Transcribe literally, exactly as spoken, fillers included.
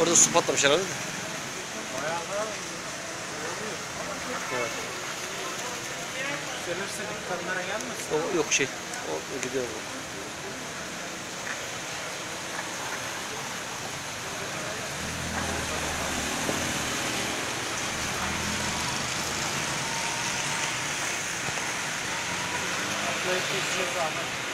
Orada su patlamış herhalde de. Bayağı da oluyor. Evet. Yükselirse dükkanlara gelmesin. O, yok şey. O gidiyor. Atlayıp geçeceğiz abi.